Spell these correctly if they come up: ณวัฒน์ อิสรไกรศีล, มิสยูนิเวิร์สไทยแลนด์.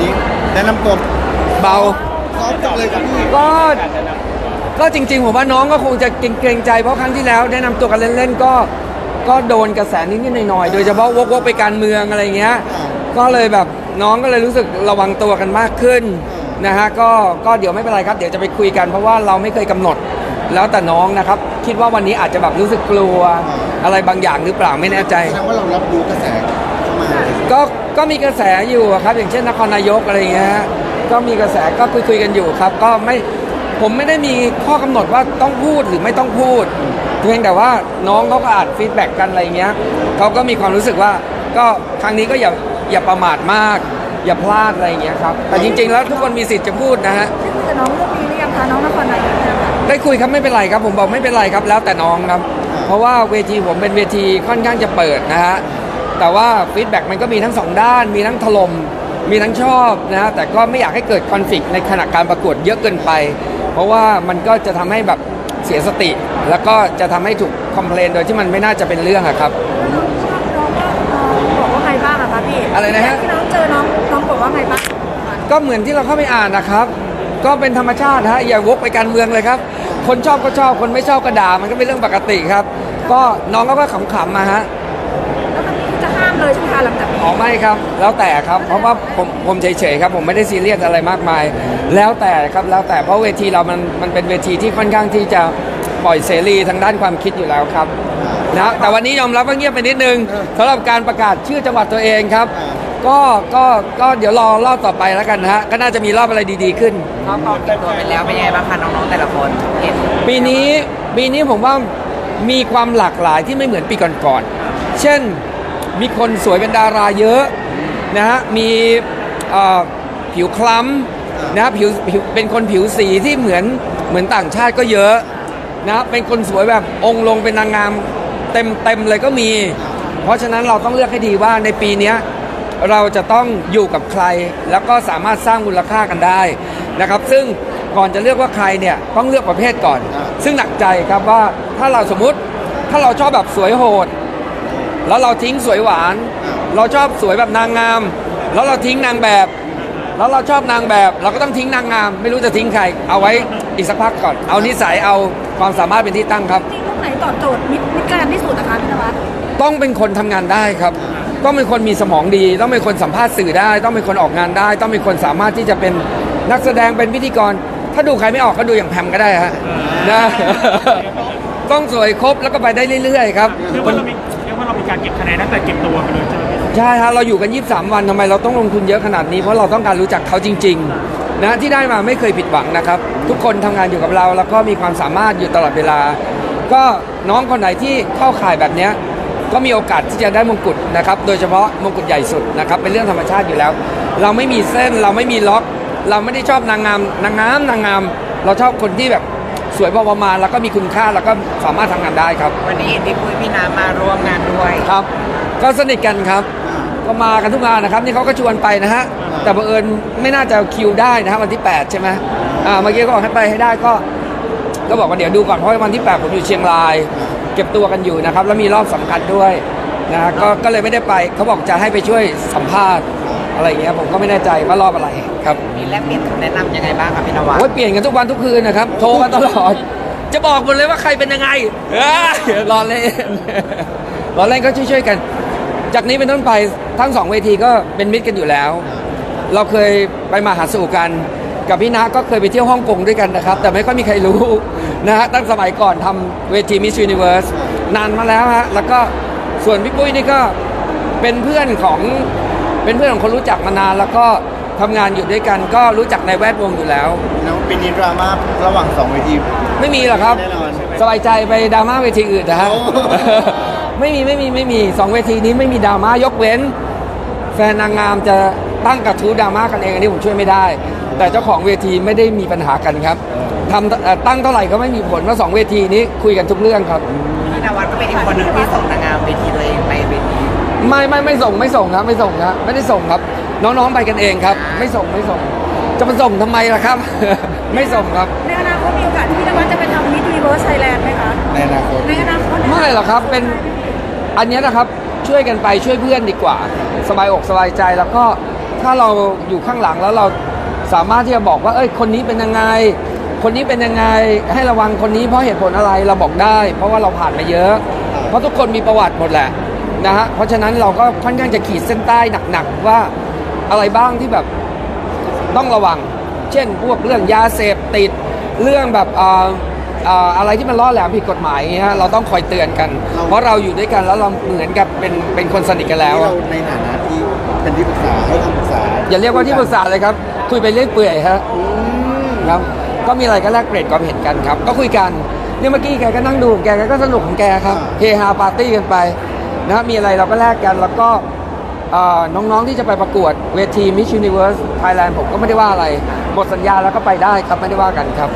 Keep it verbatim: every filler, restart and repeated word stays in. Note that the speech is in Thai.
นี้แนะนำตัวเบาซอฟต์เลยครับก็ก็จริงๆผมว่าน้องก็คงจะเกรงใจเพราะครั้งที่แล้วแนะนำตัวกันเล่นๆก็ก็โดนกระแสนิดๆหน่อยๆโดยเฉพาะวกๆไปการเมืองอะไรเงี้ยก็เลยแบบน้องก็เลยรู้สึกระวังตัวกันมากขึ้นนะฮะก็ก็เดี๋ยวไม่เป็นไรครับเดี๋ยวจะไปคุยกันเพราะว่าเราไม่เคยกำหนดแล้วแต่น้องนะครับคิดว่าวันนี้อาจจะแบบรู้สึกกลัวอะไรบางอย่างหรือเปล่าไม่แน่ใจแสดงว่าเรารับรู้กระแสก็ก็มีกระแสอยู่ครับอย่างเช่นนครนายกอะไรเงี้ยก็มีกระแสก็คุยคุยกันอยู่ครับก็ไม่ผมไม่ได้มีข้อกำหนดว่าต้องพูดหรือไม่ต้องพูดเพียงแต่ว่าน้องเขาก็อาจฟีดแบ็กกันอะไรเงี้ยเขาก็มีความรู้สึกว่าก็ครั้งนี้ก็อย่าอย่าประมาทมากอย่าพลาดอะไรเงี้ยครับแต่จริงๆแล้วทุกคนมีสิทธิ์จะพูดนะฮะได้คุยกับน้องเรื่องนี้หรือยังคะน้องนครนายกได้คุยครับไม่เป็นไรครับผมบอกไม่เป็นไรครับแล้วแต่น้องครับเพราะว่าเวทีผมเป็นเวทีค่อนข้างจะเปิดนะฮะแต่ว่าฟีดแบ็กมันก็มีทั้งสองด้านมีทั้งถล่มมีทั้งชอบนะฮะแต่ก็ไม่อยากให้เกิดคอนฟลิกต์ในขณะการประกวดเยอะเกินไปเพราะว่ามันก็จะทำให้แบบเสียสติแล้วก็จะทำให้ถูกคอมเพลนโดยที่มันไม่น่าจะเป็นเรื่องอะครับน้องบอกว่าไงบ้างอะคะพี่อะไรนะฮะที่น้องเจอน้องน้องบอกว่าไงบ้างก็เหมือนที่เราเข้าไปอ่านนะครับก็เป็นธรรมชาติฮะอย่าวกไปการเมืองเลยครับคนชอบก็ชอบคนไม่ชอบก็ด่ามันก็เป็นเรื่องปกติครับก็น้องก็ว่าขำๆมาฮะแล้วมันจะห้ามเลยใช่ไหมคะหลังจากอ๋อไม่ครับแล้วแต่ครับเพราะว่าผมผมเฉยๆครับผมไม่ได้ซีเรียสอะไรมากมายแล้วแต่ครับแล้วแต่เพราะเวทีเรามันมันเป็นเวทีที่ค่อนข้างที่จะปล่อยเสรีทางด้านความคิดอยู่แล้วครับนะแต่วันนี้ยอมรับว่าเงียบไปนิดนึงสำหรับการประกาศชื่อจังหวัดตัวเองครับก็ก็ก็เดี๋ยวรอรอบต่อไปแล้วกันฮะก็น่าจะมีรอบอะไรดีๆขึ้นน้องตอบเต็มตัวไปแล้วเป็นยังไงบ้างคะน้องๆแต่ละคนปีนี้ปีนี้ผมว่ามีความหลากหลายที่ไม่เหมือนปีก่อนๆเช่นมีคนสวยเป็นดาราเยอะนะฮะมีผิวคล้ำนะผิวเป็นคนผิวสีที่เหมือนเหมือนต่างชาติก็เยอะนะเป็นคนสวยแบบองค์ลงเป็นนางงามเต็มเต็มเลยก็มีเพราะฉะนั้นเราต้องเลือกให้ดีว่าในปีนี้เราจะต้องอยู่กับใครแล้วก็สามารถสร้างมูลค่ากันได้นะครับซึ่งก่อนจะเลือกว่าใครเนี่ยต้องเลือกประเภทก่อนซึ่งหนักใจครับว่าถ้าเราสมมติถ้าเราชอบแบบสวยโหดแล้วเราทิ้งสวยหวานเราชอบสวยแบบนางงามแล้วเราทิ้งนางแบบแล้วเราชอบนางแบบเราก็ต้องทิ้งนางงามไม่รู้จะทิ้งใครเอาไว้อีกสักพักก่อนเอานิสัยเอาความสามารถเป็นที่ตั้งครับที่ตรงไหนตอบโจทย์มิตรการที่สุดนะคะพี่นวัดต้องเป็นคนทำงานได้ครับต้องเป็นคนมีสมองดีต้องเป็นคนสัมภาษณ์สื่อได้ต้องเป็นคนออกงานได้ต้องเป็นคนสามารถที่จะเป็นนักแสดงเป็นพิธีกรถ้าดูใครไม่ออกก็ดูอย่างแพมก็ได้ฮะนะต้องสวยครบแล้วก็ไปได้เรื่อยๆครับเรามีการเก็บคะแนนตั้งแต่เก็บตัวไปเลยใช่ฮะเราอยู่กันยี่สิบสามวันทำไมเราต้องลงทุนเยอะขนาดนี้เพราะเราต้องการรู้จักเขาจริงๆนะที่ได้มาไม่เคยผิดหวังนะครับทุกคนทำงานอยู่กับเราแล้วก็มีความสามารถอยู่ตลอดเวลาก็น้องคนไหนที่เข้าข่ายแบบนี้ก็มีโอกาสที่จะได้มงกุฎนะครับโดยเฉพาะมงกุฎใหญ่สุดนะครับเป็นเรื่องธรรมชาติอยู่แล้วเราไม่มีเส้นเราไม่มีล็อกเราไม่ได้ชอบนางงามนางงามนางงามเราชอบคนที่แบบสวยพอประมาณแล้วก็มีคุณค่าแล้วก็สามารถทำงานได้ครับวันนี้พี่ปุ้ยพี่น้ำมาร่วมงานด้วยครับก็สนิทกันครับก็มากันทุกงานนะครับนี่เขาก็ชวนไปนะฮะแต่บังเอิญไม่น่าจะคิวได้นะฮะวันที่แปดใช่ไหมอ่าเมื่อกี้ก็บอกให้ไปให้ได้ก็ก็บอกว่าเดี๋ยวดูก่อนเพราะวันที่แปดผมอยู่เชียงรายเก็บตัวกันอยู่นะครับแล้วมีรอบสำคัญด้วยนะฮะก็ก็เลยไม่ได้ไปเขาบอกจะให้ไปช่วยสัมภาษณ์อะไรอย่างเงี้ยผมก็ไม่แน่ใจว่ารอบอะไรครับมีแลกเปลี่ยนแนะนำยังไงบ้างครับพี่นวัดว่าเปลี่ยนกันทุกวันทุกคืนนะครับโทรกันตลอดจะบอกหมดเลยว่าใครเป็นยังไงรอเล่นรอเล่นก็ช่วยๆกันจากนี้เป็นต้นไปทั้งสองเวทีก็เป็นมิตรกันอยู่แล้วเราเคยไปมาหาสู่กันกับพี่นาก็เคยไปเที่ยวฮ่องกงด้วยกันนะครับแต่ไม่ค่อยมีใครรู้นะฮะตั้งสมัยก่อนทำเวที Miss Universe นานมาแล้วฮะแล้วก็ส่วนพี่ปุ้ยนี่ก็เป็นเพื่อนของเป็นเพื่อนของคนรู้จักมานานแล้วก็ทำงานอยู่ด้วยกันก็รู้จักในแวดวงอยู่แล้วแล้วปีนี้ดราม่าระหว่างสองเวทีไม่มีหรอกครับสบายใจไปดราม่าเวทีอื่นนะฮะไม่มีไม่มีไม่มีสองเวทีนี้ไม่มีดราม่ายกเว้นแฟนนางงามจะตั้งกระทู้ดราม่ากันเองอันนี้ผมช่วยไม่ได้แต่เจ้าของเวทีไม่ได้มีปัญหากันครับทำตั้งเท่าไหร่ก็ไม่มีผลเพราะสองเวทีนี้คุยกันทุกเรื่องครับพี่นวัดก็เป็นอีกคนหนึ่งที่ส่งนางงามเวทีตัวเองไปเวทีไม่ไม่ไม่ส่งไม่ส่งครับไม่ส่งครับไม่ได้ส่งครับน้องๆไปกันเองครับไม่ส่งไม่ส่งจะมาส่งทำไมล่ะครับไม่ส่งครับในอนาคตมีโอกาสที่พี่นวัดจะไปทำมิสยูนิเวิร์สไทยแลนด์ไหมคะในอนาคตในอนาคตไม่หรอกครับเป็นอันนี้นะครับช่วยกันไปช่วยเพื่อนดีกว่าสบายอกสบายใจแล้วก็ ถ้าเราอยู่ข้างหลังแล้วเราสามารถที่จะบอกว่าเอ้ยคนนี้เป็นยังไงคนนี้เป็นยังไงให้ระวังคนนี้เพราะเหตุผลอะไรเราบอกได้เพราะว่าเราผ่านมาเยอะเพราะทุกคนมีประวัติหมดแหละนะฮะเพราะฉะนั้นเราก็ค่อนข้างจะขีดเส้นใต้หนักๆว่าอะไรบ้างที่แบบต้องระวังเช่นพวกเรื่องยาเสพติดเรื่องแบบอ่าอะไรที่มันล่อแหลมผิดกฎหมายฮะเราต้องคอยเตือนกันเพราะเราอยู่ด้วยกันแล้วเราเหมือนกับเป็นเป็นคนสนิทกันแล้วในฐานะที่เป็นที่ปรึกษาให้คำปรึกษาอย่าเรียกว่าที่ปรึกษาเลยครับคุยไปเรื่อยเปื่อยฮะครับก็มีอะไรก็แลกเปลี่ยนความเห็นกันครับก็คุยกันเนี่ยเมื่อกี้แกก็นั่งดูแกก็สนุกของแกครับเฮฮาปาร์ตี้กันไปนะมีอะไรเราก็แลกกันแล้วก็น้องๆที่จะไปประกวดเวที มิสยูนิเวิร์ส ไทยแลนด์ ผมก็ไม่ได้ว่าอะไรหมดสัญญาแล้วก็ไปได้ครับไม่ได้ว่ากันครับ